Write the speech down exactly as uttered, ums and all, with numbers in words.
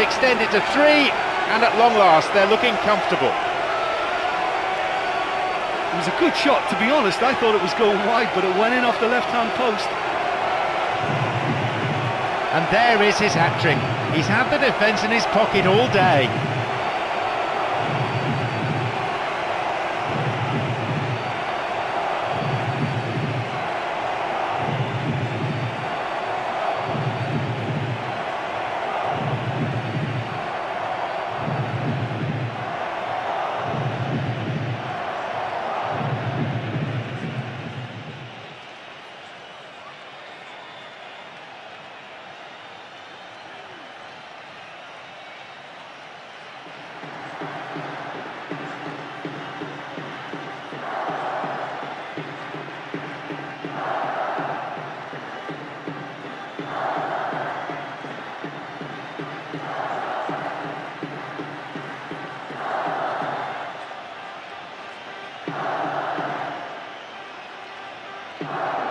extended to three, and at long last they're looking comfortable. It was a good shot, to be honest. I thought it was going wide, but it went in off the left-hand post. And there is his hat-trick. He's had the defence in his pocket all day. Wow.